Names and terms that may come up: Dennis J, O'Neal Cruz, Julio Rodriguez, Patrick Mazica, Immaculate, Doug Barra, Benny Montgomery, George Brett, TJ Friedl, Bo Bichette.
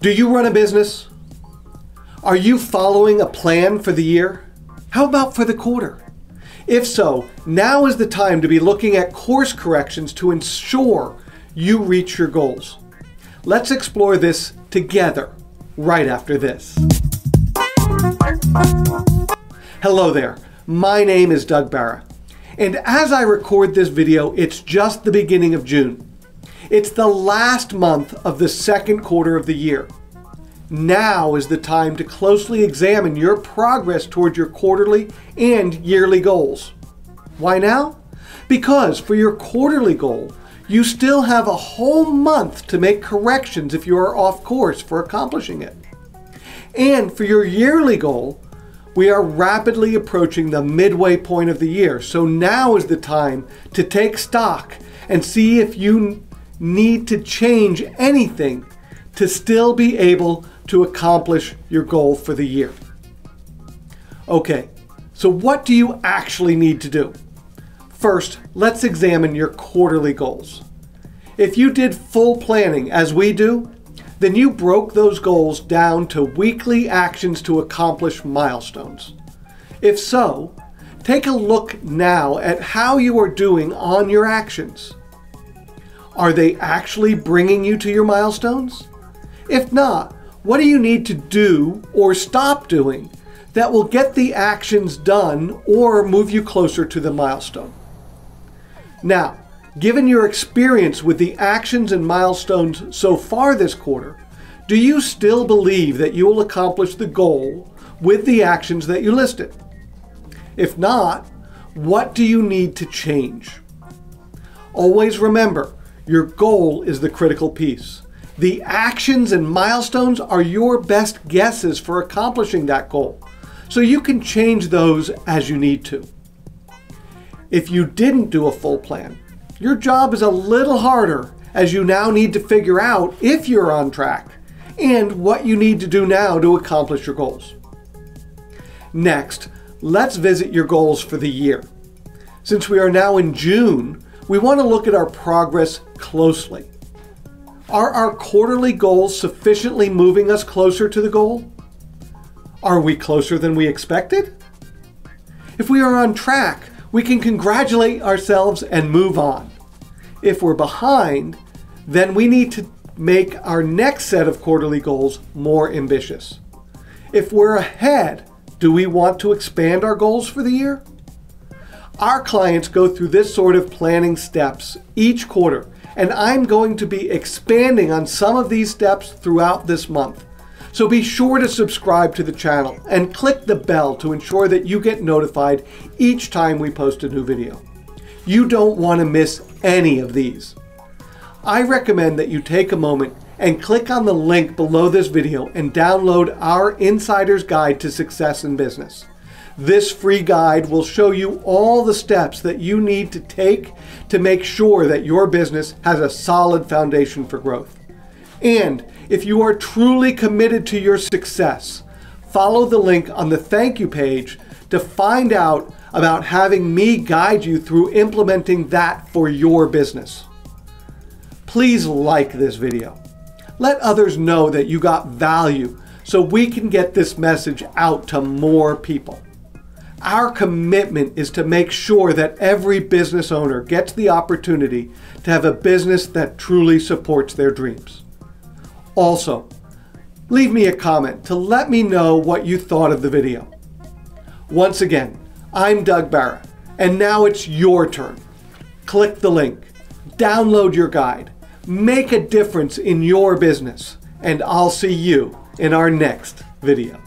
Do you run a business? Are you following a plan for the year? How about for the quarter? If so, now is the time to be looking at course corrections to ensure you reach your goals. Let's explore this together right after this. Hello there, my name is Doug Barra, and as I record this video, it's just the beginning of June. It's the last month of the second quarter of the year. Now is the time to closely examine your progress toward your quarterly and yearly goals. Why now? Because for your quarterly goal, you still have a whole month to make corrections if you are off course for accomplishing it. And for your yearly goal, we are rapidly approaching the midway point of the year, so now is the time to take stock and see if you need to change anything to still be able to accomplish your goal for the year. Okay, so what do you actually need to do? First, let's examine your quarterly goals. If you did full planning as we do, then you broke those goals down to weekly actions to accomplish milestones. If so, take a look now at how you are doing on your actions. Are they actually bringing you to your milestones? If not, what do you need to do or stop doing that will get the actions done or move you closer to the milestone? Now, given your experience with the actions and milestones so far this quarter, do you still believe that you will accomplish the goal with the actions that you listed? If not, what do you need to change? Always remember, your goal is the critical piece. The actions and milestones are your best guesses for accomplishing that goal, so you can change those as you need to. If you didn't do a full plan, your job is a little harder as you now need to figure out if you're on track and what you need to do now to accomplish your goals. Next, let's visit your goals for the year. Since we are now in June, we want to look at our progress closely. Are our quarterly goals sufficiently moving us closer to the goal? Are we closer than we expected? If we are on track, we can congratulate ourselves and move on. If we're behind, then we need to make our next set of quarterly goals more ambitious. If we're ahead, do we want to expand our goals for the year? Our clients go through this sort of planning steps each quarter, and I'm going to be expanding on some of these steps throughout this month. So be sure to subscribe to the channel and click the bell to ensure that you get notified each time we post a new video. You don't want to miss any of these. I recommend that you take a moment and click on the link below this video and download our Insider's Guide to Success in Business. This free guide will show you all the steps that you need to take to make sure that your business has a solid foundation for growth. And if you are truly committed to your success, follow the link on the thank you page to find out about having me guide you through implementing that for your business. Please like this video. Let others know that you got value so we can get this message out to more people. Our commitment is to make sure that every business owner gets the opportunity to have a business that truly supports their dreams. Also, leave me a comment to let me know what you thought of the video. Once again, I'm Doug Barra, and now it's your turn. Click the link, download your guide, make a difference in your business, and I'll see you in our next video.